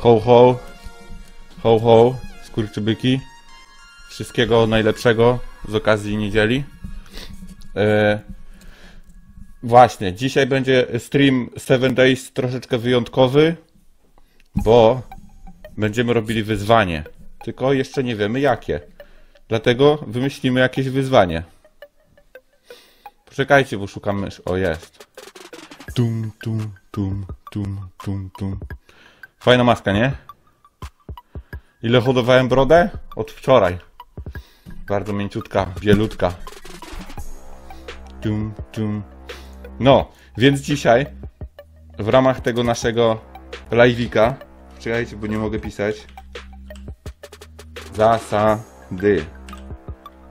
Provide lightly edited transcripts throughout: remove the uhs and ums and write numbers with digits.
Ho ho. Ho ho. Skurczybyki. Wszystkiego najlepszego z okazji niedzieli. Właśnie, dzisiaj będzie stream 7 Days troszeczkę wyjątkowy, bo będziemy robili wyzwanie. Tylko jeszcze nie wiemy jakie. Dlatego wymyślimy jakieś wyzwanie. Poczekajcie, bo szukamy... O, jest. Tum, tum, tum, tum, tum, tum. Fajna maska, nie? Ile hodowałem brodę? Od wczoraj. Bardzo mięciutka, bielutka. Tum, tum. No, więc dzisiaj w ramach tego naszego live'ika... Czekajcie, bo nie mogę pisać.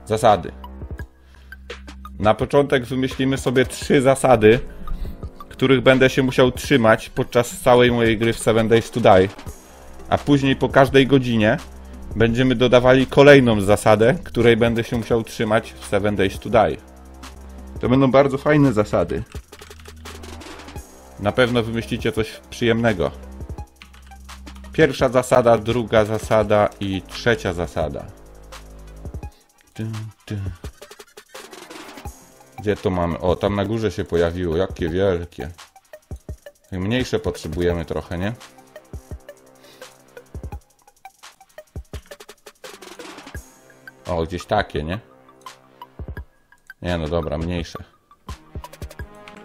Zasady. Na początek wymyślimy sobie 3 zasady, których będę się musiał trzymać podczas całej mojej gry w 7 Days to Die. A później po każdej godzinie będziemy dodawali kolejną zasadę, której będę się musiał trzymać w 7 Days to Die. To będą bardzo fajne zasady. Na pewno wymyślicie coś przyjemnego. Pierwsza zasada, druga zasada i trzecia zasada. Gdzie to mamy? O, tam na górze się pojawiło. Jakie wielkie. Mniejsze potrzebujemy trochę, nie? O, gdzieś takie, nie? Nie, no dobra, mniejsze.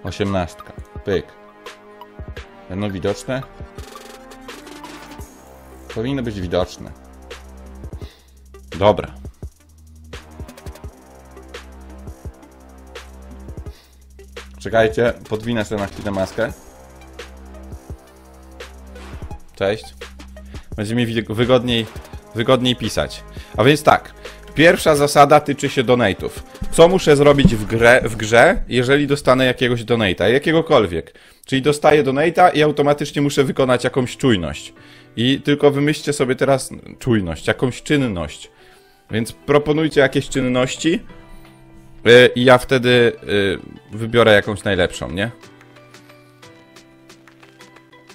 18. Pyk. Będą widoczne? Powinno być widoczne. Dobra. Czekajcie, podwinę sobie na chwilę maskę. Cześć. Będzie mi wygodniej pisać. A więc tak. Pierwsza zasada tyczy się donate'ów. Co muszę zrobić w grze, jeżeli dostanę jakiegoś donate'a, jakiegokolwiek. Czyli dostaję donate'a i automatycznie muszę wykonać jakąś czujność. I tylko wymyślcie sobie teraz czujność, jakąś czynność. Więc proponujcie jakieś czynności i ja wtedy wybiorę jakąś najlepszą, nie?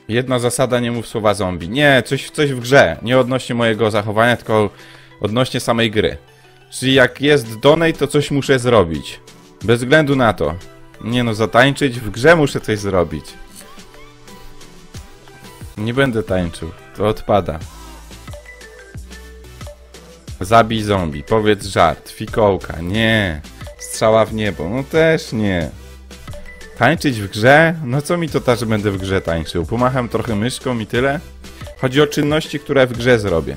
Jedna zasada, nie mów słowa zombie. Nie, coś w grze. Nie odnośnie mojego zachowania, tylko odnośnie samej gry. Czyli jak jest donate, to coś muszę zrobić. Bez względu na to. Nie no, zatańczyć w grze muszę coś zrobić. Nie będę tańczył, to odpada. Zabij zombie, powiedz żart, fikołka, nie. Strzała w niebo, no też nie. Tańczyć w grze? No co mi to ta, że będę w grze tańczył? Pomacham trochę myszką i tyle. Chodzi o czynności, które w grze zrobię.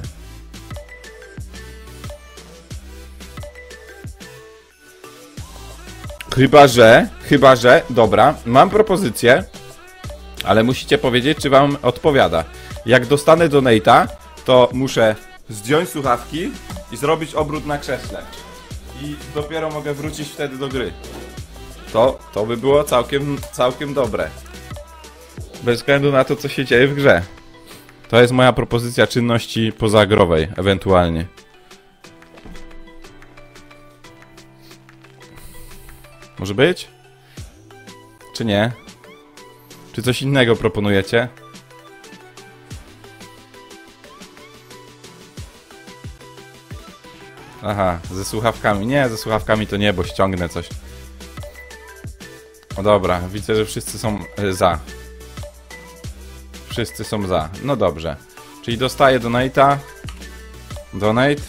Chyba że, dobra, mam propozycję. Ale musicie powiedzieć, czy wam odpowiada. Jak dostanę donate'a, to muszę zdjąć słuchawki i zrobić obrót na krześle. I dopiero mogę wrócić wtedy do gry. To by było całkiem dobre. Bez względu na to, co się dzieje w grze. To jest moja propozycja czynności pozagrowej, ewentualnie. Może być? Czy nie? Czy coś innego proponujecie? Aha, ze słuchawkami. Nie, ze słuchawkami to nie, bo ściągnę coś. No dobra, widzę, że wszyscy są za. Wszyscy są za. No dobrze. Czyli dostaję donate'a. Donate.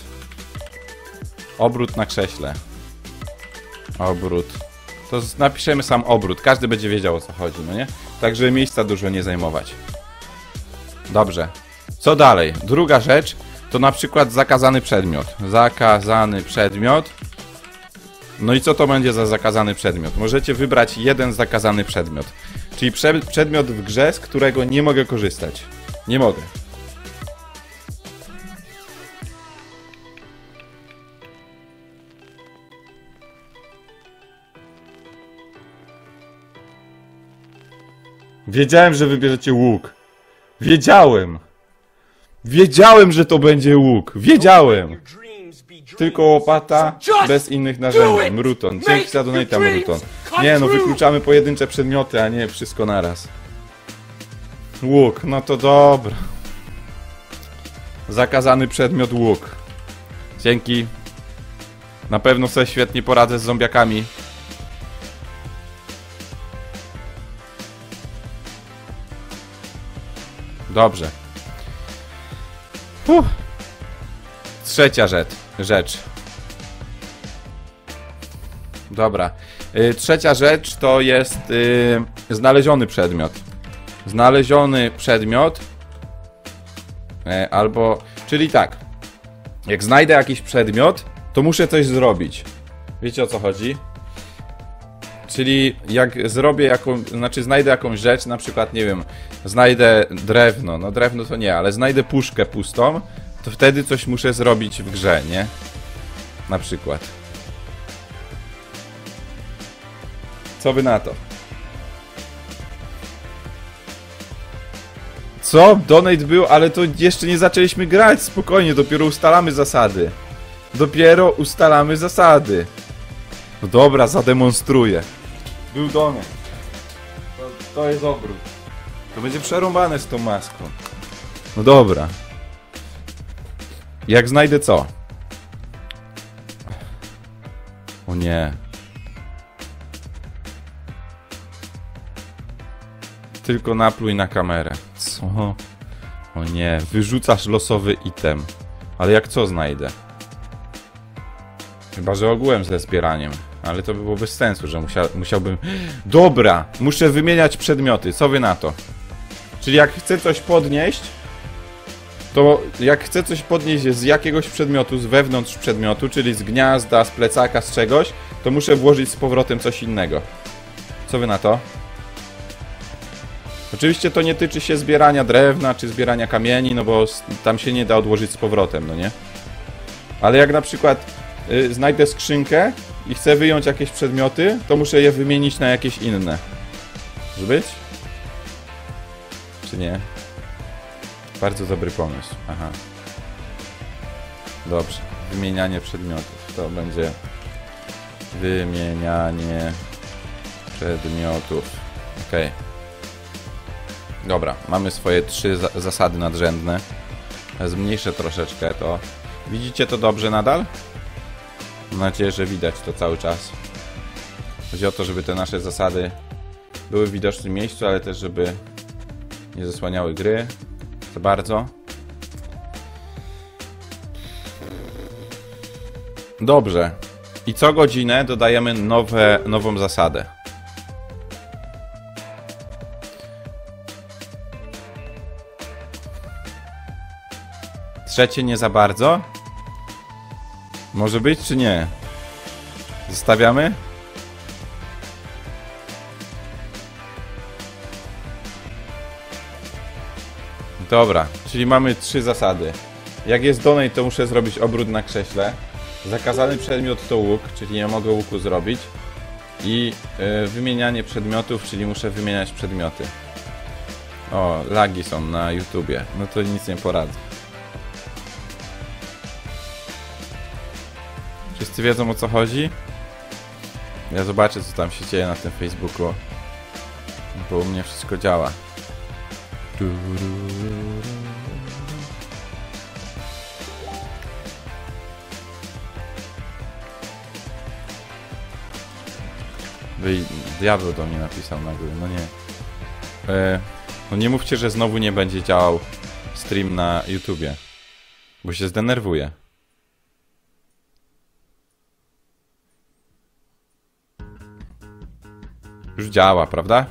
Obrót na krześle. Obrót. To napiszemy sam obrót. Każdy będzie wiedział, o co chodzi, no nie? Także miejsca dużo nie zajmować. Dobrze. Co dalej? Druga rzecz to na przykład zakazany przedmiot. Zakazany przedmiot. No i co to będzie za zakazany przedmiot? Możecie wybrać jeden zakazany przedmiot. Czyli przedmiot w grze, z którego nie mogę korzystać. Nie mogę. Wiedziałem, że wybierzecie łuk. Wiedziałem. Wiedziałem, że to będzie łuk. Wiedziałem. Tylko łopata, bez innych narzędzi. Mruton. Dzięki za donate'a, Mruton. Nie no, wykluczamy pojedyncze przedmioty, a nie wszystko naraz. Łuk, no to dobra. Zakazany przedmiot łuk. Dzięki. Na pewno sobie świetnie poradzę z zombiakami. Dobrze. Puh. Trzecia rzecz. Dobra. Trzecia rzecz to jest znaleziony przedmiot. Znaleziony przedmiot. Albo... Czyli tak. Jak znajdę jakiś przedmiot, to muszę coś zrobić. Wiecie, o co chodzi? Czyli jak zrobię jakąś... Znaczy znajdę jakąś rzecz, na przykład, nie wiem, znajdę drewno. No drewno to nie, ale znajdę puszkę pustą, to wtedy coś muszę zrobić w grze, nie? Na przykład. Co wy na to? Co? Donate był, ale to jeszcze nie zaczęliśmy grać, spokojnie, dopiero ustalamy zasady. Dopiero ustalamy zasady. No dobra, zademonstruję. Był donate. To jest obrót. To będzie przerąbane z tą maską. No dobra. Jak znajdę co? O nie. Tylko napluj na kamerę. Co? O nie, wyrzucasz losowy item. Ale jak co znajdę? Chyba, że ogółem ze zbieraniem. Ale to by było bez sensu, że musiałbym... Dobra! Muszę wymieniać przedmioty, co wy na to? Czyli jak chcę coś podnieść... To jak chcę coś podnieść z jakiegoś przedmiotu, z wewnątrz przedmiotu, czyli z gniazda, z plecaka, z czegoś, to muszę włożyć z powrotem coś innego. Co wy na to? Oczywiście to nie tyczy się zbierania drewna, czy zbierania kamieni, no bo tam się nie da odłożyć z powrotem, no nie? Ale jak na przykład znajdę skrzynkę i chcę wyjąć jakieś przedmioty, to muszę je wymienić na jakieś inne. Może być? Czy nie? Bardzo dobry pomysł, aha. Dobrze, wymienianie przedmiotów, to będzie wymienianie przedmiotów, okej. Dobra, mamy swoje trzy zasady nadrzędne. Zmniejszę troszeczkę to. Widzicie to dobrze nadal? Mam nadzieję, że widać to cały czas. Chodzi o to, żeby te nasze zasady były w widocznym miejscu, ale też żeby nie zasłaniały gry za bardzo. Dobrze. I co godzinę dodajemy nową zasadę. Trzecie nie za bardzo? Może być, czy nie? Zostawiamy? Dobra, czyli mamy trzy zasady. Jak jest donate, to muszę zrobić obrót na krześle. Zakazany przedmiot to łuk, czyli nie mogę łuku zrobić. I wymienianie przedmiotów, czyli muszę wymieniać przedmioty. O, lagi są na YouTubie. No to nic nie poradzę. Wszyscy wiedzą, o co chodzi? Ja zobaczę, co tam się dzieje na tym Facebooku. Bo u mnie wszystko działa. Diabeł do mnie napisał na górę, no nie. No nie mówcie, że znowu nie będzie działał stream na YouTubie. Bo się zdenerwuję. Już działa, prawda?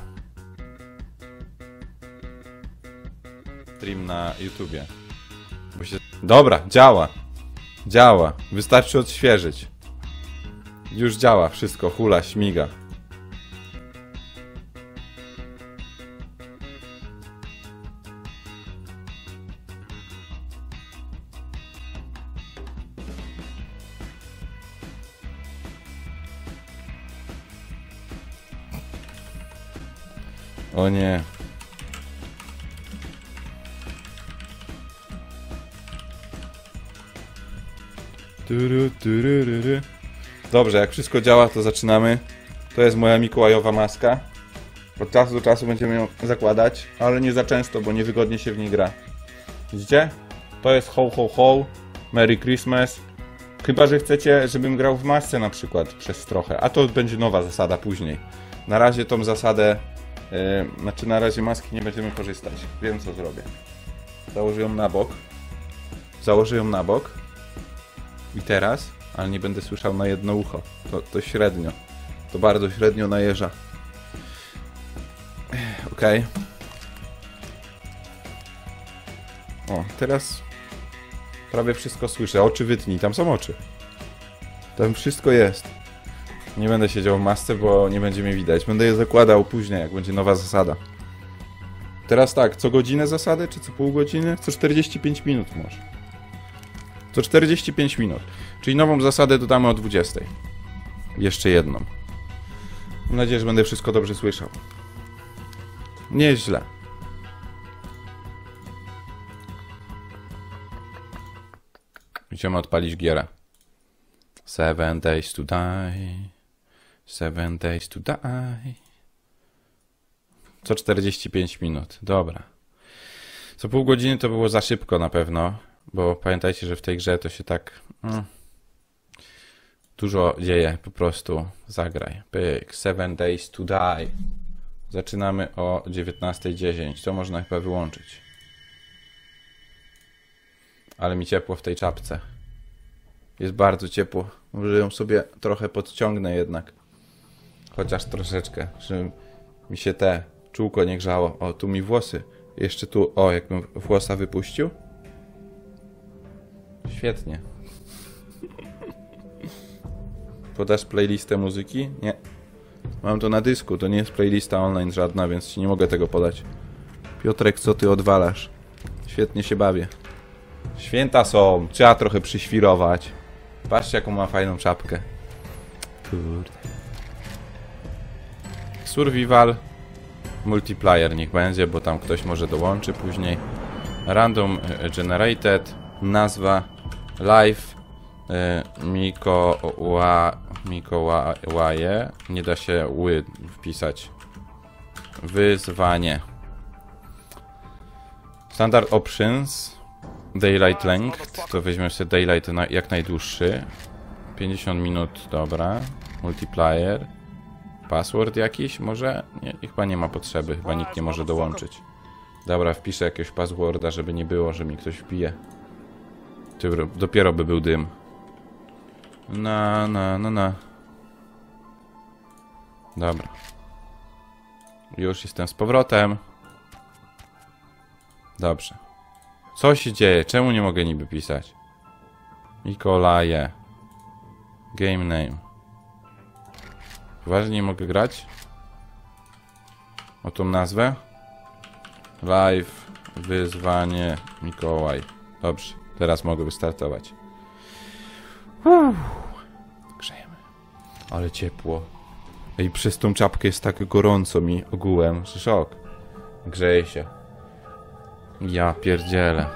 Stream na YouTubie. Bo się... Dobra, działa. Działa. Wystarczy odświeżyć. Już działa wszystko. Hula, śmiga. O nie. Dobrze, jak wszystko działa, to zaczynamy. To jest moja mikołajowa maska. Od czasu do czasu będziemy ją zakładać, ale nie za często, bo niewygodnie się w niej gra. Widzicie? To jest ho ho ho, Merry Christmas. Chyba że chcecie, żebym grał w masce na przykład przez trochę, a to będzie nowa zasada później. Na razie tą zasadę, znaczy na razie maski nie będziemy korzystać. Wiem co zrobię. Założę ją na bok. Założę ją na bok. I teraz, ale nie będę słyszał na jedno ucho. To średnio. To bardzo średnio najeżdża. Okej. O, teraz prawie wszystko słyszę. Oczy wytnij, tam są oczy. Tam wszystko jest. Nie będę siedział w masce, bo nie będzie mnie widać. Będę je zakładał później, jak będzie nowa zasada. Teraz tak, co godzinę zasady, czy co pół godziny? Co 45 minut może. Co 45 minut. Czyli nową zasadę dodamy o 20. Jeszcze jedną. Mam nadzieję, że będę wszystko dobrze słyszał. Nieźle. Musimy odpalić gierę. 7 days to die. 7 days to die. Co 45 minut. Dobra. Co pół godziny to było za szybko na pewno. Bo pamiętajcie, że w tej grze to się tak... dużo dzieje. Po prostu zagraj. Pyk. 7 days to die. Zaczynamy o 19:10. To można chyba wyłączyć. Ale mi ciepło w tej czapce. Jest bardzo ciepło. Może ją sobie trochę podciągnę jednak. Chociaż troszeczkę. Żeby mi się te czółko nie grzało. O, tu mi włosy. Jeszcze tu, o, jakbym włosa wypuścił. Świetnie. Podasz playlistę muzyki? Nie. Mam to na dysku. To nie jest playlista online żadna, więc ci nie mogę tego podać. Piotrek, co ty odwalasz? Świetnie się bawię. Święta są. Trzeba trochę przyświrować. Patrzcie, jaką ma fajną czapkę. Kurde. Survival. Multiplayer niech będzie, bo tam ktoś może dołączy później. Random Generated. Nazwa. Live. Mikołaje. Nie da się ły wpisać. Wyzwanie. Standard Options. Daylight Length, to weźmiemy sobie Daylight jak najdłuższy. 50 minut, dobra. Multiplier. Password jakiś może? Nie, chyba nie ma potrzeby, chyba nikt nie może dołączyć. Dobra, wpiszę jakiegoś passworda, żeby nie było, że mi ktoś wbije. Dopiero by był dym. Na. Dobra. Już jestem z powrotem. Dobrze. Co się dzieje? Czemu nie mogę niby pisać? Mikołaje. Game name. Poważnie nie mogę grać? O tą nazwę? Live. Wyzwanie. Mikołaj. Dobrze. Teraz mogę wystartować. Grzejemy. Ale ciepło. I przez tą czapkę jest tak gorąco mi ogółem. Szok. Grzeje się. Ja pierdzielę.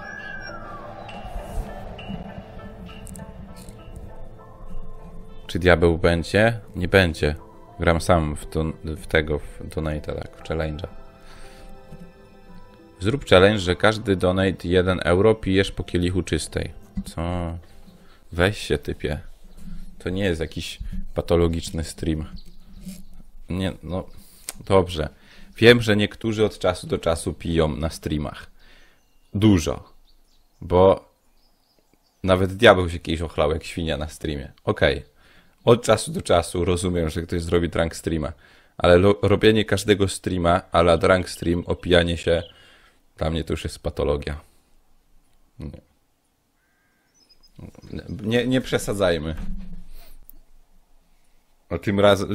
Czy diabeł będzie? Nie będzie. Gram sam w donate'a, tak, w challenge'a. Zrób challenge, że każdy donate 1 euro pijesz po kielichu czystej. Co? Weź się, typie. To nie jest jakiś patologiczny stream. Nie, no... Dobrze. Wiem, że niektórzy od czasu do czasu piją na streamach. Dużo, bo nawet diabeł się kiedyś ochlał jak świnia na streamie. Okej, od czasu do czasu rozumiem, że ktoś zrobi drunk streama, ale robienie każdego streama a la drunk stream, opijanie się, dla mnie to już jest patologia. Nie przesadzajmy. No,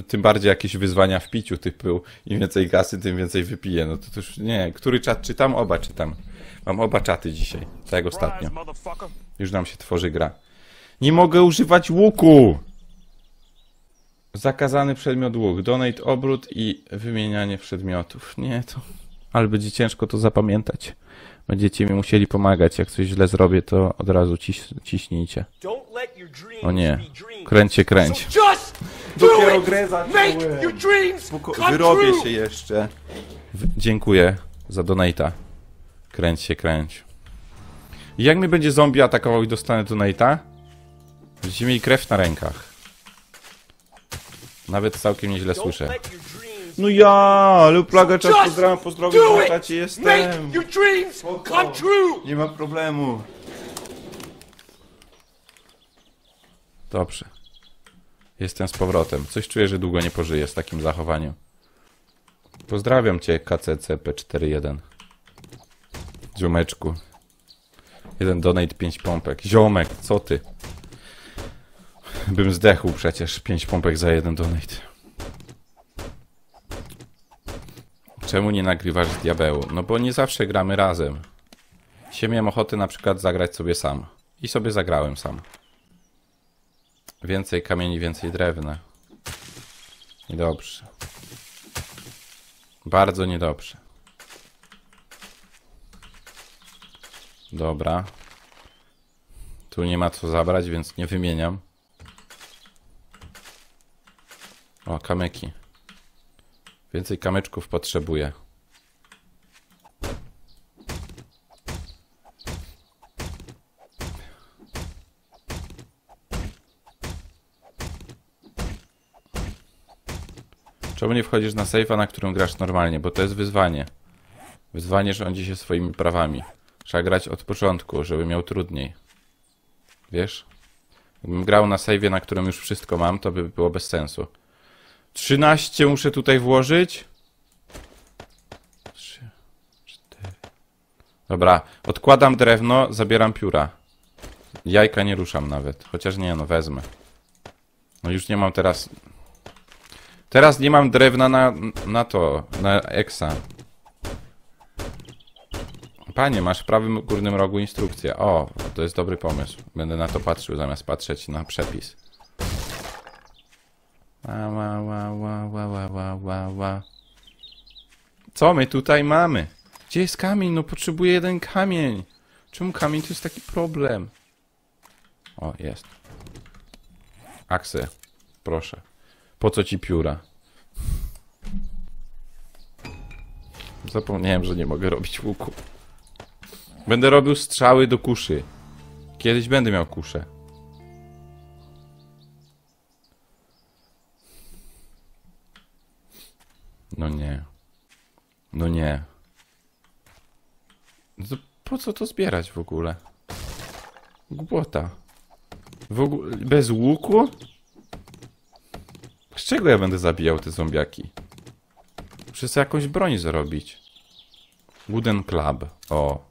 tym bardziej jakieś wyzwania w piciu typu im więcej kasy, tym więcej wypiję. No to już nie. Który czat czytam? Oba czytam. Mam oba czaty dzisiaj. Tak jak ostatnio. Już nam się tworzy gra. Nie mogę używać łuku! Zakazany przedmiot łuk. Donate obrót i wymienianie przedmiotów. Nie to... Ale będzie ciężko to zapamiętać. Będziecie mi musieli pomagać. Jak coś źle zrobię, to od razu ciśnijcie. O nie. Kręć. Dopiero grę zacząłem. Wyrobię się jeszcze. Dziękuję za donate'a. Kręć. Jak mnie będzie zombie atakował i dostanę tu nate'a? Będziecie mieli krew na rękach. Nawet całkiem nieźle słyszę. No ja, ale plaga czas, pozdrowić na czacie jestem. Nie ma problemu. Dobrze. Jestem z powrotem. Coś czuję, że długo nie pożyję z takim zachowaniem. Pozdrawiam cię, KCCP41. Ziomeczku. Jeden donate, 5 pompek. Ziomek, co ty? Bym zdechł przecież. 5 pompek za jeden donate. Czemu nie nagrywasz z diabełu? No bo nie zawsze gramy razem. Dzisiaj miałem ochotę na przykład zagrać sobie sam. I sobie zagrałem sam. Więcej kamieni, więcej drewna. Niedobrze. Bardzo niedobrze. Dobra. Tu nie ma co zabrać, więc nie wymieniam. O, kamyki. Więcej kamyczków potrzebuję. Czemu nie wchodzisz na sejfa, na którym grasz normalnie? Bo to jest wyzwanie. Wyzwanie rządzi się swoimi prawami. Trzeba grać od początku, żeby miał trudniej. Wiesz? Gdybym grał na sejwie, na którym już wszystko mam, to by było bez sensu. 13 muszę tutaj włożyć. 3, 4. Dobra, odkładam drewno, zabieram pióra. Jajka nie ruszam nawet. Chociaż nie, no wezmę. No już nie mam teraz... Teraz nie mam drewna na Exa. Panie, masz w prawym górnym rogu instrukcję. O, to jest dobry pomysł. Będę na to patrzył, zamiast patrzeć na przepis. Co my tutaj mamy? Gdzie jest kamień? No potrzebuję jeden kamień. Czemu kamień to jest taki problem? O, jest. Aksy, proszę. Po co ci pióra? Zapomniałem, że nie mogę robić łuku. Będę robił strzały do kuszy. Kiedyś będę miał kuszę. No nie. No nie. No to po co to zbierać w ogóle? Głupota. Bez łuku? Z czego ja będę zabijał te zombiaki? Muszę sobie jakąś broń zrobić. Wooden club. O.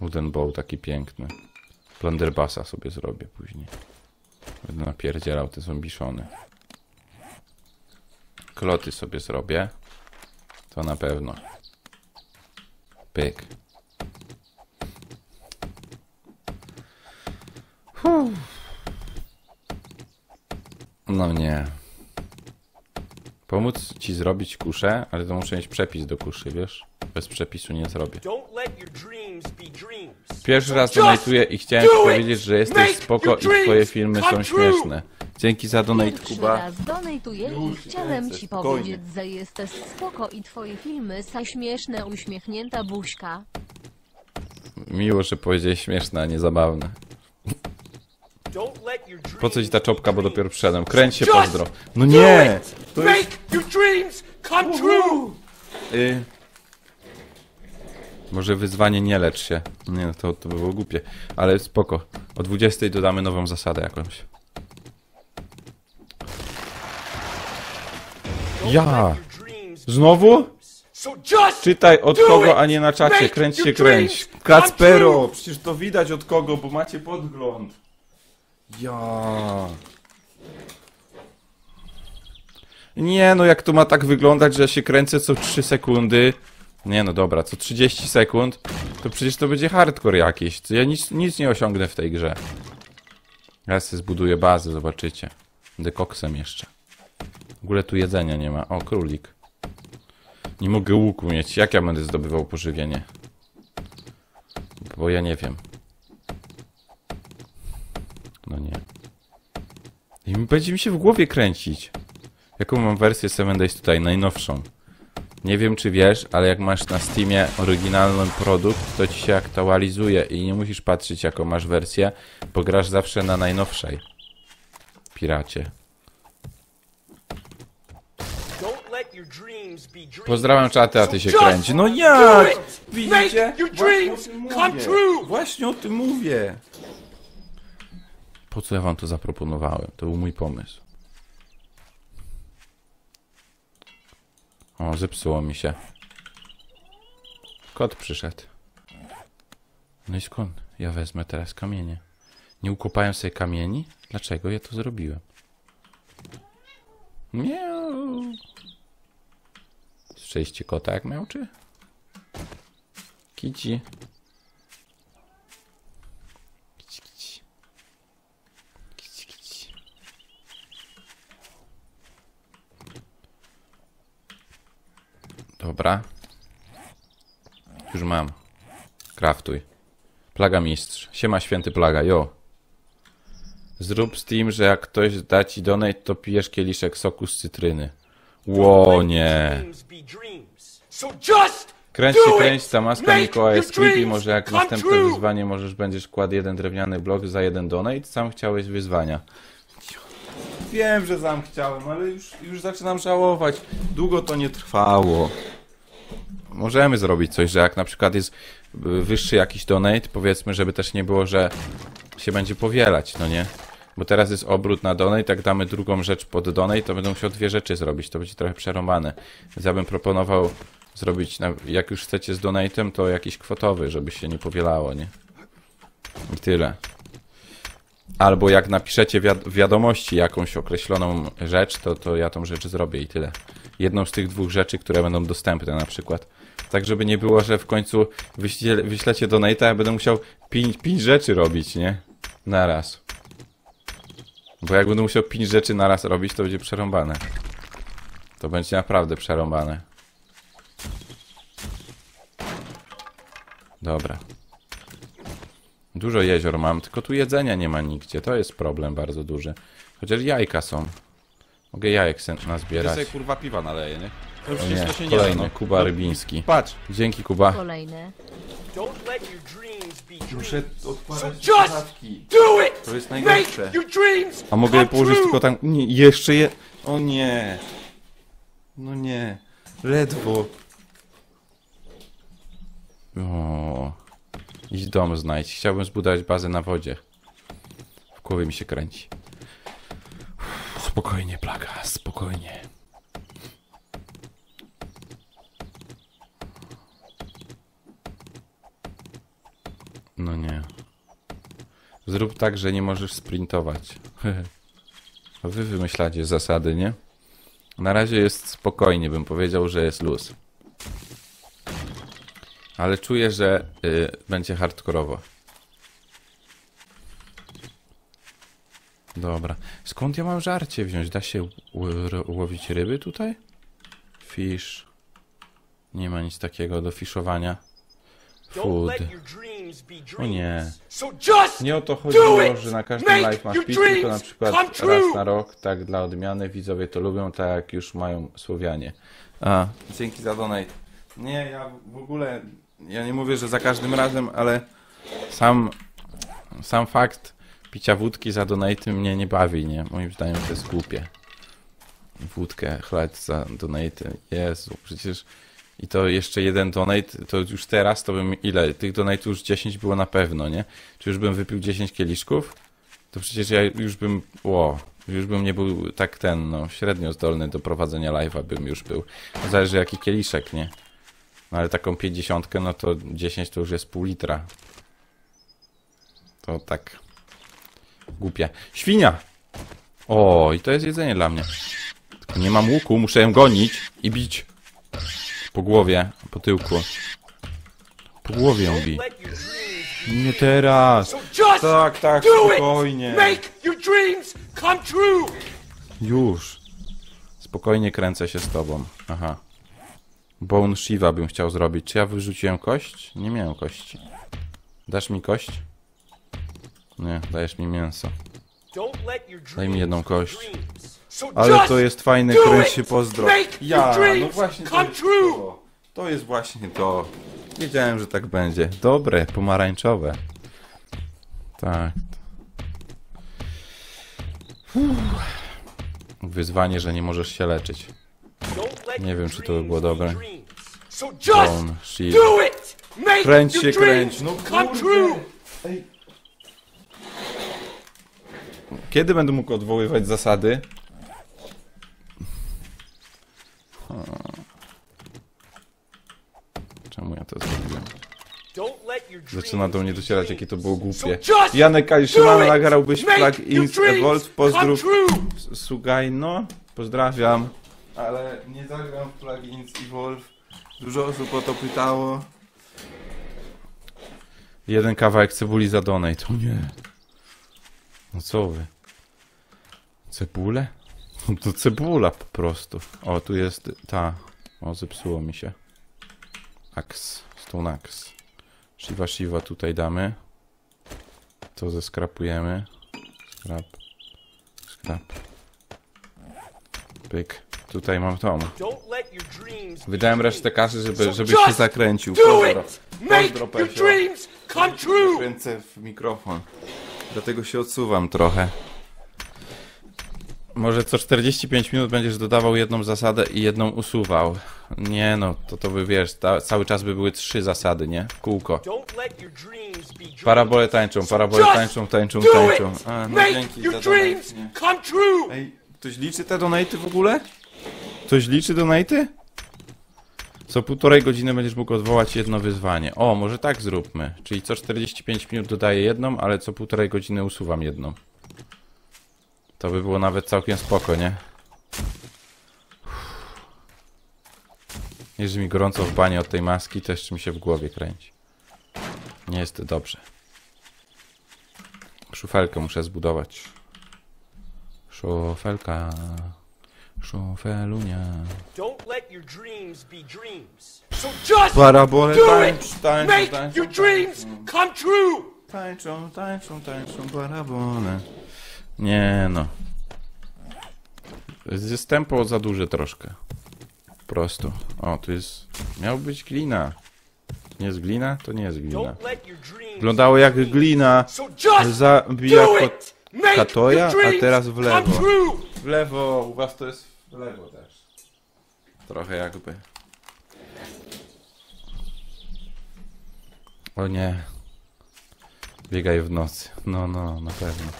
Wooden bow taki piękny. Plunderbassa sobie zrobię później. Będę napierdzielał te zombiszony. Kloty sobie zrobię. To na pewno. Pyk. No nie. Pomóc ci zrobić kuszę, ale to muszę mieć przepis do kuszy, wiesz? Bez przepisu nie zrobię. Pierwszy raz donatuję i chciałem ci powiedzieć, że jesteś spoko i twoje filmy są śmieszne. Dzięki za donate, Kuba. Raz donatuję i chciałem ci powiedzieć, że jesteś spoko i twoje filmy są śmieszne, uśmiechnięta buźka. Miło, że powiedziałeś śmieszne, a nie zabawne. Po co ci ta czopka, bo dopiero przyszedłem. Kręć się, pozdro. No nie! To jest... Może wyzwanie nie lecz się. Nie, no to by było głupie. Ale spoko. O 20 dodamy nową zasadę jakąś. Ja! Znowu? Czytaj od kogo, a nie na czacie. Kręć się, kręć. Kacpero! Przecież to widać od kogo, bo macie podgląd. Ja. Nie no, jak to ma tak wyglądać, że ja się kręcę co 3 sekundy? Nie no dobra, co 30 sekund? To przecież to będzie hardcore jakiś. Ja nic nie osiągnę w tej grze. Ja sobie zbuduję bazę, zobaczycie. Będę koksem jeszcze. W ogóle tu jedzenia nie ma. O, królik. Nie mogę łuku mieć. Jak ja będę zdobywał pożywienie? Bo ja nie wiem. No nie. I będzie mi się w głowie kręcić. Jaką mam wersję 7 Days tutaj? Najnowszą. Nie wiem, czy wiesz, ale jak masz na Steamie oryginalny produkt, to ci się aktualizuje i nie musisz patrzeć, jaką masz wersję, bo grasz zawsze na najnowszej. Piracie. Pozdrawiam czatę, a ty się kręci. No jak? Widzicie? Właśnie o tym mówię. Po co ja wam to zaproponowałem? To był mój pomysł. O, zepsuło mi się. Kot przyszedł. No i skąd? Ja wezmę teraz kamienie. Nie ukopają sobie kamieni? Dlaczego ja to zrobiłem? Miau. Szczęście kota jak miał, czy? Kici. Kici, kici. Kici, kici. Dobra. Już mam. Craftuj. Plaga mistrz. Siema święty plaga, jo. Zrób z tym, że jak ktoś da ci donate, to pijesz kieliszek soku z cytryny. Ło, nie. Kręć się, kręć, ta maska Mikołaja jest creepy, może jak następne wyzwanie możesz będziesz kładł jeden drewniany blok za jeden donate, sam chciałeś wyzwania. Wiem, że sam chciałem, ale już zaczynam żałować. Długo to nie trwało. Możemy zrobić coś, że jak na przykład jest wyższy jakiś donate, powiedzmy, żeby też nie było, że się będzie powielać, no nie? Bo teraz jest obrót na donate, jak damy drugą rzecz pod donate, to będą musiał dwie rzeczy zrobić, to będzie trochę przerąbane. Więc ja bym proponował zrobić, jak już chcecie z donatem, to jakiś kwotowy, żeby się nie powielało, nie? I tyle. Albo jak napiszecie wiadomości jakąś określoną rzecz, to ja tą rzecz zrobię i tyle. Jedną z tych dwóch rzeczy, które będą dostępne na przykład. Tak, żeby nie było, że w końcu wyślecie donata, ja będę musiał 5 rzeczy robić, nie? Naraz. Bo jak będę musiał 5 rzeczy naraz robić, to będzie przerąbane. To będzie naprawdę przerąbane. Dobra. Dużo jezior mam, tylko tu jedzenia nie ma nigdzie. To jest problem bardzo duży. Chociaż jajka są. Mogę jajek nazbierać. Ty sobie kurwa piwa naleje, nie? No nie, się kolejny, nie Kuba Rybiński. Patrz. Dzięki Kuba. Kolejny. Muszę odkładać kawki. To jest najgorsze. A mogę je położyć tylko tam... Nie, jeszcze je... O nie. No nie. Ledwo. O. Idź dom znajdź. Chciałbym zbudować bazę na wodzie. W głowie mi się kręci. Uff, spokojnie plaga, spokojnie. No nie. Zrób tak, że nie możesz sprintować. Wy wymyślacie zasady, nie? Na razie jest spokojnie, bym powiedział, że jest luz. Ale czuję, że będzie hardkorowo. Dobra. Skąd ja mam żarcie wziąć? Da się łowić ryby tutaj? Fish. Nie ma nic takiego do fiszowania. Food. O nie. Nie o to chodziło, że na każdym live masz pić, tylko na przykład raz na rok, tak dla odmiany, widzowie to lubią, tak jak już mają Słowianie. A. Dzięki za donate. Nie, ja w ogóle, ja nie mówię, że za każdym razem, ale sam fakt picia wódki za donate mnie nie bawi, nie? Moim zdaniem to jest głupie. Wódkę chlać za donate. Jezu, przecież... I to jeszcze jeden donate, to już teraz to bym ile? Tych donate'ów już 10 było na pewno, nie? Czy już bym wypił 10 kieliszków? To przecież ja już bym, już bym nie był tak średnio zdolny do prowadzenia live'a bym już był. Zależy jaki kieliszek, nie? No ale taką 50, no to 10 to już jest pół litra. To tak... Głupie. Świnia! O, i to jest jedzenie dla mnie. Tylko nie mam łuku, muszę ją gonić i bić. Po głowie, po tyłku. Po głowie ją bij. Nie teraz. Tak, tak, spokojnie. Już. Spokojnie kręcę się z tobą. Aha. Bone Shiva bym chciał zrobić. Czy ja wyrzuciłem kość? Nie miałem kości. Dasz mi kość? Nie, dajesz mi mięso. Daj mi jedną kość. Ale to jest fajne, kręć się pozdro. Ja, no właśnie to jest właśnie to. Wiedziałem, że tak będzie. Dobre, pomarańczowe. Tak. Wyzwanie, że nie możesz się leczyć. Nie wiem, czy to by było dobre. Down, shield. Kręć się, kręć. No kurde. Kiedy będę mógł odwoływać zasady? Czemu ja to zrobiłem? Zaczyna do mnie docierać, jakie to było głupie. Janek Kaliszymana, nagrałbyś Flag Inst Evolve, pozdrów Sugajno, pozdrawiam. Ale nie zagram w Flag Inst Evolve. Dużo osób o to pytało. Jeden kawałek cebuli za donate. To nie. No co wy? Cebulę? No to cebula po prostu. O, tu jest ta. O, zepsuło mi się. Aks. Stone Aks. Shiva tutaj damy. To zeskrapujemy. Skrap. Pyk. Tutaj mam tą. Wydałem resztę kasy, żebyś się zakręcił. Pozdro, ręce w mikrofon. Dlatego się odsuwam trochę. Może co 45 minut będziesz dodawał jedną zasadę i jedną usuwał. Nie no, to by wiesz, cały czas by były 3 zasady, nie? Kółko. Parabole tańczą. A, no dzięki za donaty. Ej, ktoś liczy te donaty w ogóle? Ktoś liczy donaty? Co 1,5 godziny będziesz mógł odwołać jedno wyzwanie. O, może tak zróbmy. Czyli co 45 minut dodaję jedną, ale co 1,5 godziny usuwam jedną. To by było nawet całkiem spoko, nie? Jest mi gorąco w banie od tej maski, to jeszcze mi się w głowie kręci. Nie jest to dobrze. Szufelkę muszę zbudować. Szufelka. Szufelunia. Parabole tańczą parabole. Nie no. Jest tempo za duże troszkę. Po prostu. O, tu jest... Miał być glina. Nie jest glina? To nie jest glina. Wyglądało jak glina. Zabija Katoja, a teraz w lewo. W lewo, u was to jest w lewo też. Trochę jakby. O nie. Biegaj w nocy. No, na pewno.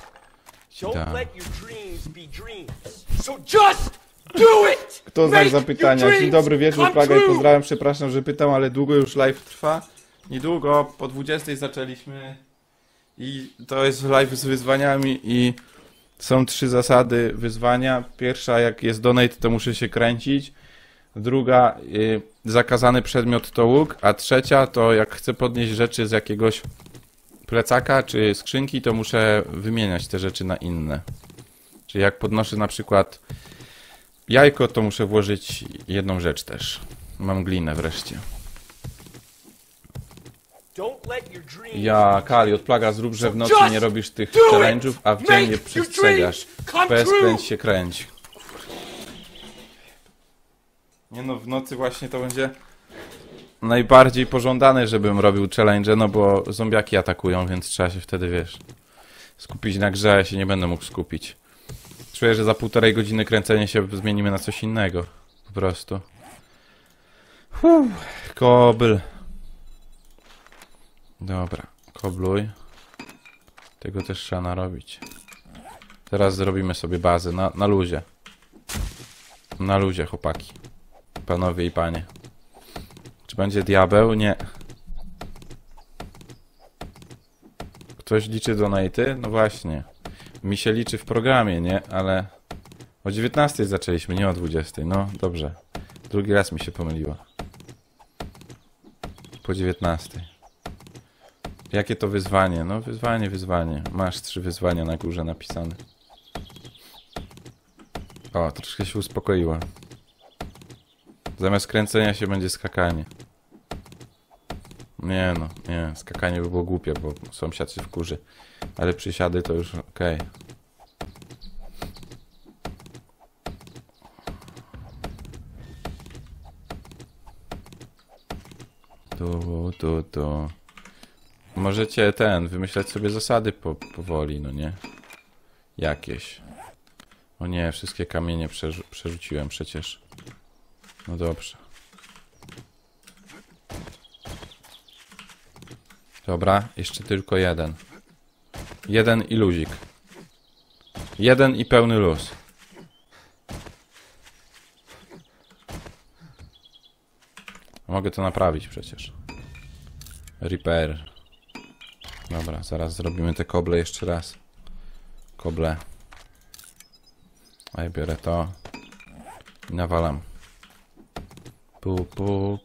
Kto znak zapytania? Dzień dobry wieczór, Plaga i pozdrawiam, przepraszam, że pytam, ale długo już live trwa. Niedługo, po 20 zaczęliśmy i to jest live z wyzwaniami i są 3 zasady wyzwania. Pierwsza, jak jest donate, to muszę się kręcić. Druga, zakazany przedmiot to łuk, a trzecia to jak chcę podnieść rzeczy z jakiegoś plecaka czy skrzynki, to muszę wymieniać te rzeczy na inne. Czyli jak podnoszę na przykład jajko, to muszę włożyć jedną rzecz też. Mam glinę wreszcie. Ja, Kali, od Plaga zrób, że w nocy nie robisz tych challenge'ów, a w dzień je przestrzegasz. PS kręć się kręć. Nie no, w nocy właśnie to będzie... Najbardziej pożądane, żebym robił challenge, no bo zombiaki atakują, więc trzeba się wtedy, wiesz, skupić na grze, ja się nie będę mógł skupić. Czuję, że za 1,5 godziny kręcenie się zmienimy na coś innego, po prostu. Kobl. Dobra, kobluj. Tego też trzeba narobić. Teraz zrobimy sobie bazę, na luzie. Na luzie, chłopaki. Panowie i panie. Czy będzie diabeł? Nie. Ktoś liczy donaty? No właśnie. Mi się liczy w programie, nie? Ale o 19 zaczęliśmy, nie o 20. No dobrze. Drugi raz mi się pomyliło. Po 19. Jakie to wyzwanie? No wyzwanie. Masz 3 wyzwania na górze napisane. O, troszkę się uspokoiła. Zamiast kręcenia się będzie skakanie. Nie no, nie. Skakanie by było głupie, bo sąsiad się wkurzy. Ale przysiady to już okej. Tu. Możecie wymyślać sobie zasady powoli, no nie? Jakieś. O nie, wszystkie kamienie przerzuciłem przecież. No dobrze. Dobra, jeszcze tylko jeden. Jeden i luzik. Jeden i pełny luz. Mogę to naprawić przecież. Repair. Dobra, zaraz zrobimy te koble jeszcze raz. Koble. A ja biorę to. I nawalam. Pu.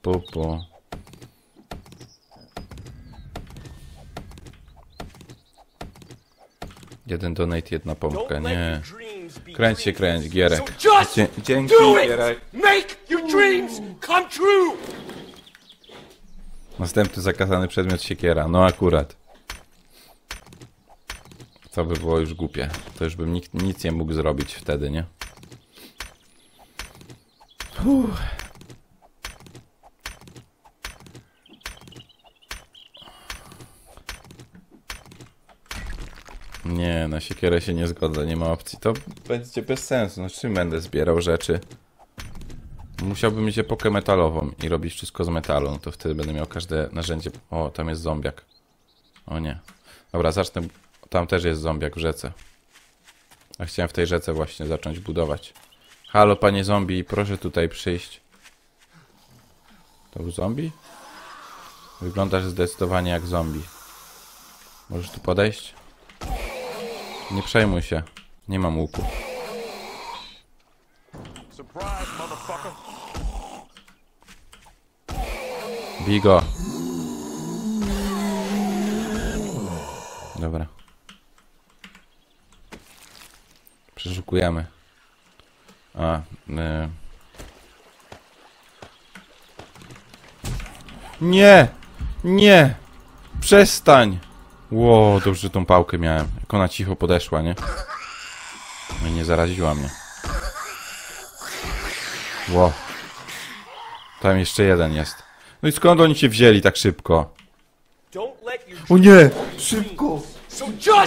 Jeden donate, jedna pompka, nie. Kręć, Gierek. Dzięki, Gierek. Następny zakazany przedmiot, siekiera. No akurat. To by było już głupie. To już bym nic nie mógł zrobić wtedy, nie? Nie, na siekierę się nie zgodzę, nie ma opcji. To będzie bez sensu. No czym będę zbierał rzeczy? Musiałbym mieć epokę metalową i robić wszystko z metalu. No to wtedy będę miał każde narzędzie... O, tam jest zombiak. O nie. Dobra, zacznę... Tam też jest zombiak w rzece. A chciałem w tej rzece właśnie zacząć budować. Halo, panie zombie, proszę tutaj przyjść. To był zombie? Wyglądasz zdecydowanie jak zombie. Możesz tu podejść? Nie przejmuj się. Nie mam łuku. Bigo. Dobra. Przeszukujemy. Nie! Nie! Przestań! Ło, dobrze, że tą pałkę miałem. Jak ona cicho podeszła, nie? No i nie zaraziła mnie. Ło. Tam jeszcze jeden jest. No i skąd oni się wzięli tak szybko? O nie! Szybko! Szybko!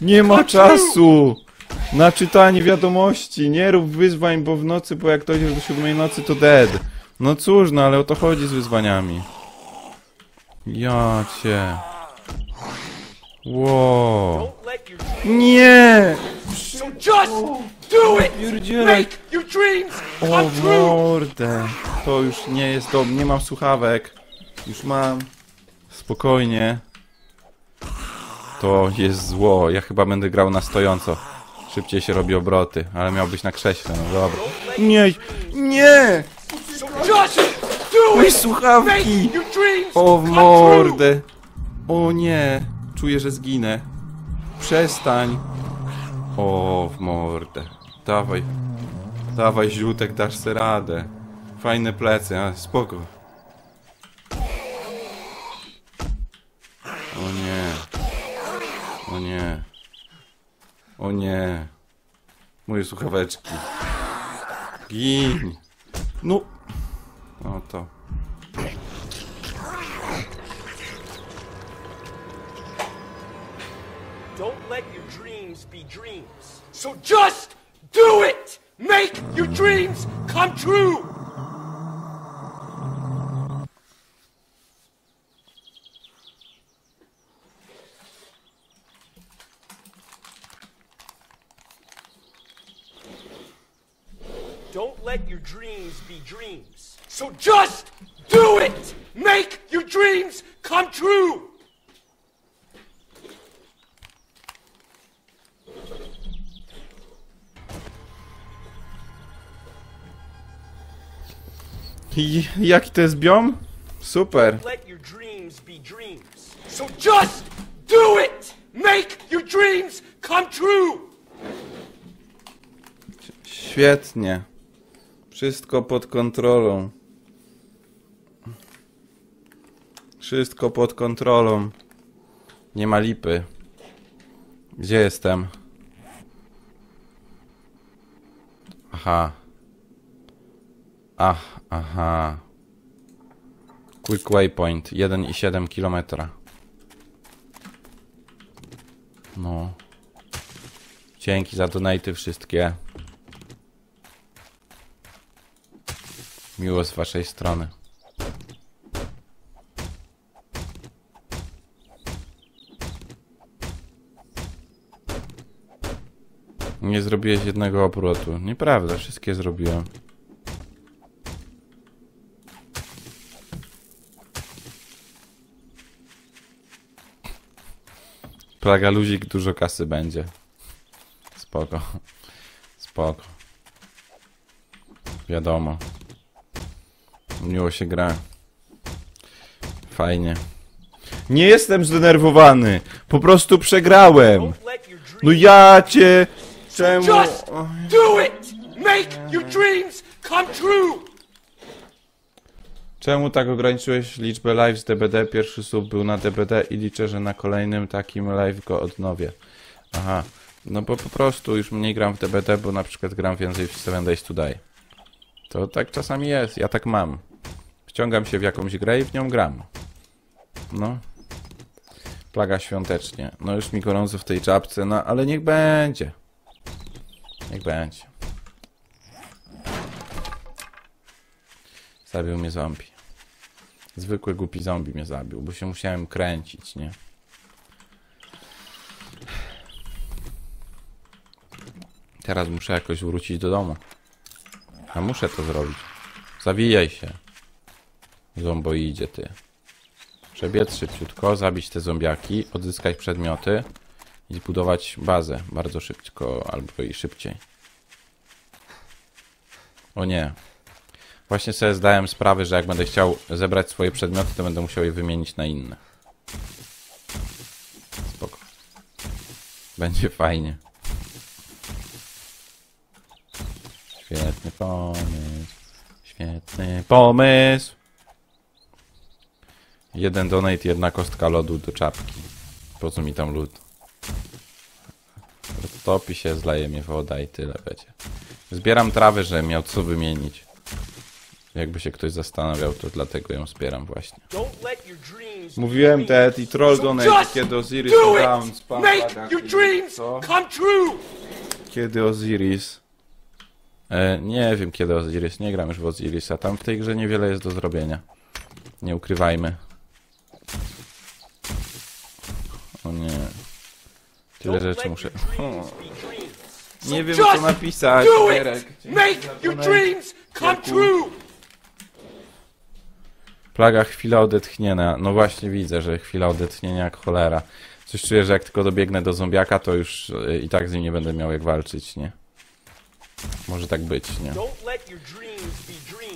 Nie ma czasu! Na czytanie wiadomości! Nie rób wyzwań, bo w nocy, bo jak ktoś jest do 7 nocy, to dead. No cóż, no ale o to chodzi z wyzwaniami. Ja cię. Wow. Nie! O mordę. To już nie jest dobrze. Nie mam słuchawek. Już mam. Spokojnie. To jest zło. Ja chyba będę grał na stojąco. Szybciej się robi obroty. Ale miał być na krześle. No dobra. Nie! Nie! Mój słuchawki! O mordę! O nie! Czuję, że zginę. Przestań! O w mordę. Dawaj. Dawaj, ziutek, dasz sobie radę. Fajne plecy, a spoko. O nie. O nie. O nie. Moje słuchaweczki. Gin. No. O to. Don't let your dreams be dreams. So just do it. Make your dreams come true. Don't let your dreams be dreams. So just do it. Make your dreams come true. I jaki to jest biom? Super. So just do it. Make your dreams come true. Świetnie. Wszystko pod kontrolą. Wszystko pod kontrolą. Nie ma lipy. Gdzie jestem? Aha. Aha. Quick waypoint, 1,7 km. No. Dzięki za donaty wszystkie. Miło z waszej strony. Nie zrobiłeś jednego obrotu. Nieprawda, wszystkie zrobiłem. Plaga luzik, dużo kasy będzie. Spoko. Spoko. Wiadomo. Miło się gra. Fajnie. Nie jestem zdenerwowany. Po prostu przegrałem. No ja cię... Czemu? Just do it! Make your dreams come true! Czemu tak ograniczyłeś liczbę live z DBD? Pierwszy sub był na DBD i liczę, że na kolejnym takim live go odnowię. Aha. No bo po prostu już mniej gram w DBD, bo na przykład gram więcej w 7 Days to Die. To tak czasami jest. Ja tak mam. Wciągam się w jakąś grę i w nią gram. No. Plaga świątecznie. No już mi gorąco w tej czapce, no ale niech będzie. Niech będzie. Zabił mnie zombie. Zwykły głupi zombie mnie zabił, bo się musiałem kręcić, nie? Teraz muszę jakoś wrócić do domu. A muszę to zrobić. Zawijaj się. Zombo idzie, ty. Przebiec szybciutko, zabić te zombiaki, odzyskać przedmioty. I budować bazę bardzo szybko, albo i szybciej. O nie. Właśnie sobie zdałem sprawę, że jak będę chciał zebrać swoje przedmioty, to będę musiał je wymienić na inne. Spoko. Będzie fajnie. Świetny pomysł. Świetny pomysł. 1 donate, 1 kostka lodu do czapki. Po co mi tam lód? Topi się, zleje mnie woda i tyle będzie. Zbieram trawę, że miał co wymienić. Jakby się ktoś zastanawiał, to dlatego ją zbieram właśnie. Mówiłem Ted i troll donate, kiedy Osiris down spam. Kiedy Osiris? Nie wiem kiedy Osiris, nie gram już w Osirisa. Tam w tej grze niewiele jest do zrobienia. Nie ukrywajmy. O nie. Tyle rzeczy muszę... O. Nie wiem co napisać, Derek. Plaga chwila odetchnienia. No właśnie widzę, że chwila odetchnienia jak cholera. Coś czuję, że jak tylko dobiegnę do zombiaka, to już i tak z nim nie będę miał jak walczyć, nie? Może tak być, nie?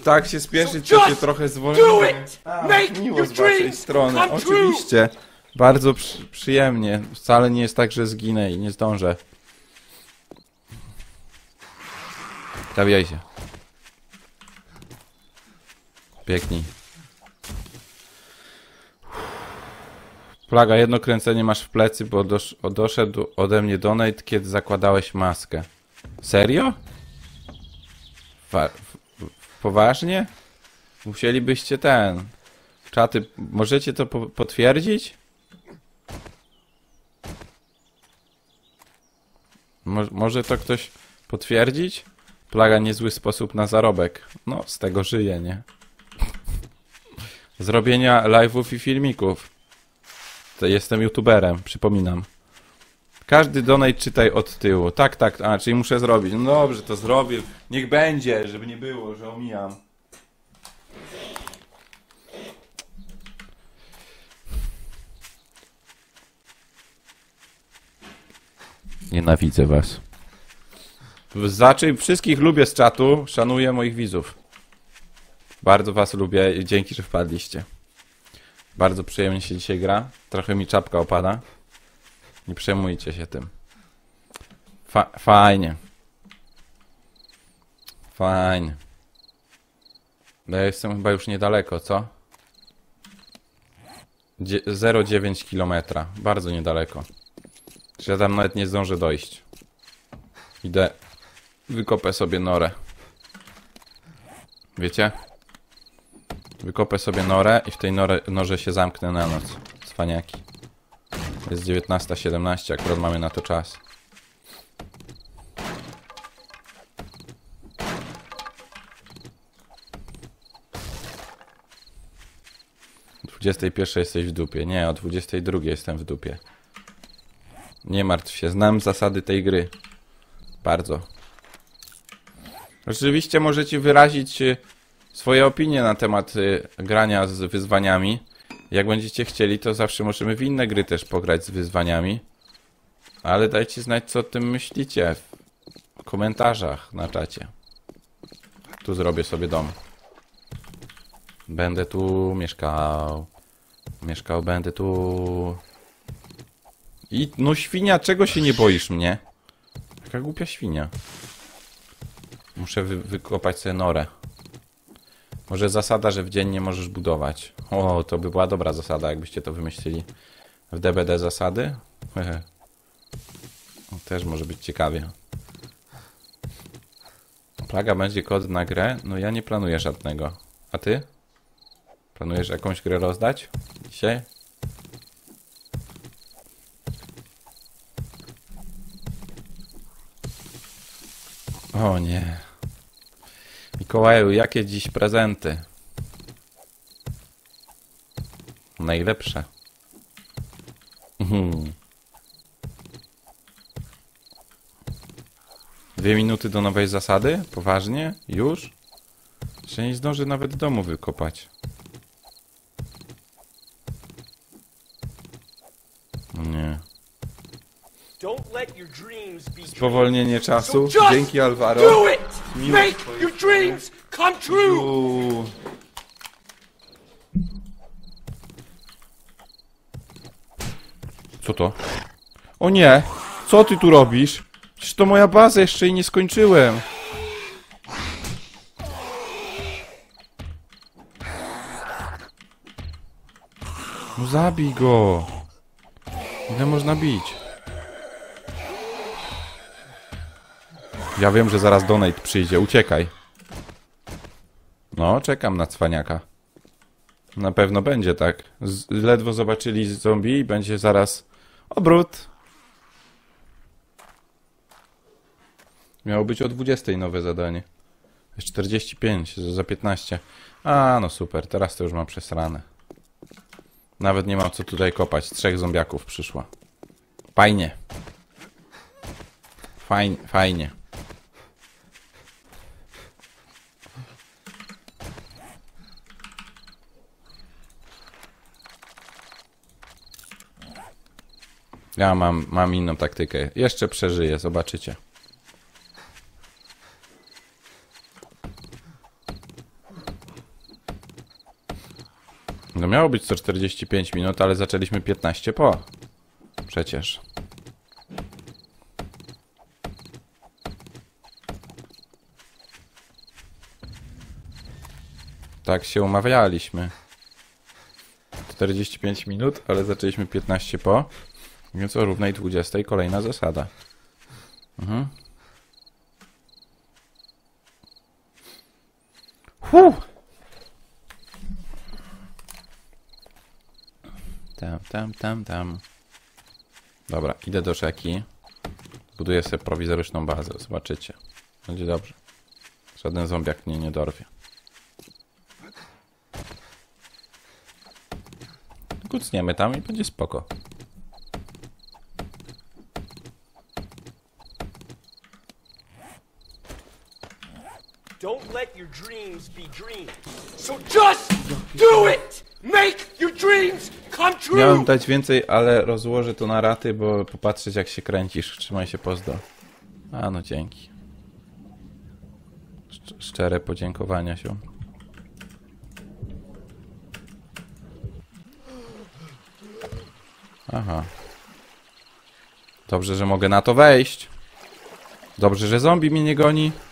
Tak się spieszyć, to się trochę zwolniłem. Miło z waszej strony, oczywiście. Bardzo przyjemnie. Wcale nie jest tak, że zginę i nie zdążę. Zabijaj się. Pięknie. Plaga, jedno kręcenie masz w plecy, bo doszedł ode mnie donate, kiedy zakładałeś maskę. Serio? Poważnie? Musielibyście ten... Czaty, możecie to potwierdzić? Może to ktoś potwierdzić? Plaga, niezły sposób na zarobek. No, z tego żyję, nie? Zrobienia live'ów i filmików. To jestem youtuberem, przypominam. Każdy donate czytaj od tyłu. Tak, tak, a, czyli muszę zrobić. No dobrze, to zrobię. Niech będzie, żeby nie było, że omijam. Nienawidzę was. Znaczy, wszystkich lubię z czatu, szanuję moich widzów. Bardzo was lubię i dzięki, że wpadliście. Bardzo przyjemnie się dzisiaj gra. Trochę mi czapka opada. Nie przejmujcie się tym. Fajnie. Fajnie. No ja jestem chyba już niedaleko, co? 0,9 km. Bardzo niedaleko. Że ja tam nawet nie zdążę dojść. Idę. Wykopę sobie norę. Wiecie? Wykopę sobie norę i w tej norze się zamknę na noc. Cwaniaki. Jest 19:17, akurat mamy na to czas. O 21:00 jesteś w dupie. Nie, o 22:00 jestem w dupie. Nie martw się, znam zasady tej gry. Bardzo. Oczywiście możecie wyrazić swoje opinie na temat grania z wyzwaniami. Jak będziecie chcieli, to zawsze możemy w inne gry też pograć z wyzwaniami. Ale dajcie znać, co o tym myślicie w komentarzach na czacie. Tu zrobię sobie dom. Będę tu mieszkał. Mieszkał będę tu. I no świnia, czego się nie boisz mnie? Taka głupia świnia. Muszę wykopać sobie norę. Może zasada, że w dzień nie możesz budować. O, to by była dobra zasada, jakbyście to wymyślili. W DBD zasady? Też może być ciekawie. Plaga będzie kod na grę? No ja nie planuję żadnego. A ty? Planujesz jakąś grę rozdać? Dzisiaj? O nie. Mikołaju, jakie dziś prezenty? Najlepsze. Uhum. 2 minuty do nowej zasady? Poważnie? Już? Jeszcze nie zdąży nawet domu wykopać. Nie. Spowolnienie czasu. Dzięki, Alvaro. Co to? O nie! Co ty tu robisz? Przecież to moja baza, jeszcze jej nie skończyłem. No zabij go! Ile można bić? Ja wiem, że zaraz donate przyjdzie. Uciekaj. No, czekam na cwaniaka. Na pewno będzie tak. Ledwo zobaczyli zombie i będzie zaraz obrót. Miało być o 20:00 nowe zadanie. Jest 45, za 15. A, no super. Teraz to już mam przesrane. Nawet nie mam co tutaj kopać. 3 zombiaków przyszło. Fajnie. Fajnie. Ja mam inną taktykę. Jeszcze przeżyję, zobaczycie. No miało być 145 minut, ale zaczęliśmy 15 po. Przecież. Tak się umawialiśmy. 45 minut, ale zaczęliśmy 15 po. Więc o równej 20:00 kolejna zasada. Mhm. Tam. Dobra, idę do rzeki. Buduję sobie prowizoryczną bazę, zobaczycie. Będzie dobrze. Żaden zombiak mnie nie dorwie. Kucniemy tam i będzie spoko. Don't let your dreams be dreams. So just do it. Make your dreams come true. Miałem dać więcej, ale rozłożę to na raty, bo popatrzeć jak się kręcisz. Trzymaj się, pozdro. A no dzięki. Szczere podziękowania się. Aha. Dobrze, że mogę na to wejść. Dobrze, że zombie mnie nie goni.